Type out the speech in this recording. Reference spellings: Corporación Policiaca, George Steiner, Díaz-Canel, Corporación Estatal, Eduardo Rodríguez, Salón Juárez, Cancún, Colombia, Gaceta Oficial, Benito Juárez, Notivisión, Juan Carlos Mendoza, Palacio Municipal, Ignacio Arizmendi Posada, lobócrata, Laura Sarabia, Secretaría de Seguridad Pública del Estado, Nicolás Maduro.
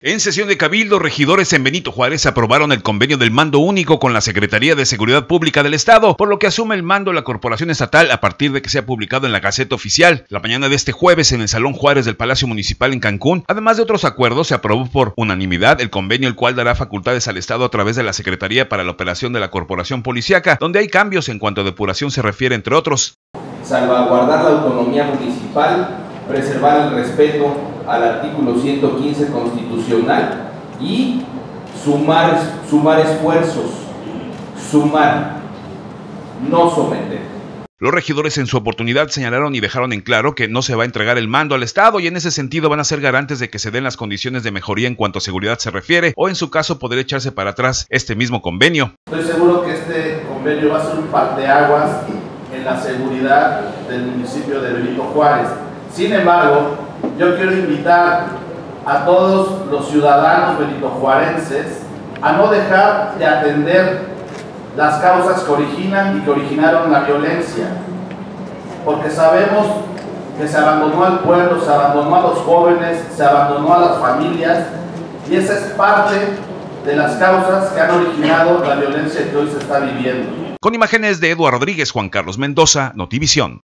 En sesión de Cabildo, regidores en Benito Juárez aprobaron el convenio del mando único con la Secretaría de Seguridad Pública del Estado, por lo que asume el mando la Corporación Estatal a partir de que sea publicado en la Gaceta Oficial. La mañana de este jueves, en el Salón Juárez del Palacio Municipal en Cancún, además de otros acuerdos, se aprobó por unanimidad el convenio, el cual dará facultades al Estado a través de la Secretaría para la operación de la Corporación Policiaca, donde hay cambios en cuanto a depuración se refiere, entre otros. Salvaguardar la autonomía municipal, preservar el respeto al artículo 115 constitucional y sumar esfuerzos, no someter. Los regidores en su oportunidad señalaron y dejaron en claro que no se va a entregar el mando al Estado y en ese sentido van a ser garantes de que se den las condiciones de mejoría en cuanto a seguridad se refiere o en su caso poder echarse para atrás este mismo convenio. Estoy seguro que este convenio va a ser un parteaguas en la seguridad del municipio de Benito Juárez. Sin embargo, yo quiero invitar a todos los ciudadanos benitojuarenses a no dejar de atender las causas que originan y que originaron la violencia, porque sabemos que se abandonó al pueblo, se abandonó a los jóvenes, se abandonó a las familias, y esa es parte de las causas que han originado la violencia que hoy se está viviendo. Con imágenes de Eduardo Rodríguez, Juan Carlos Mendoza, Notivisión.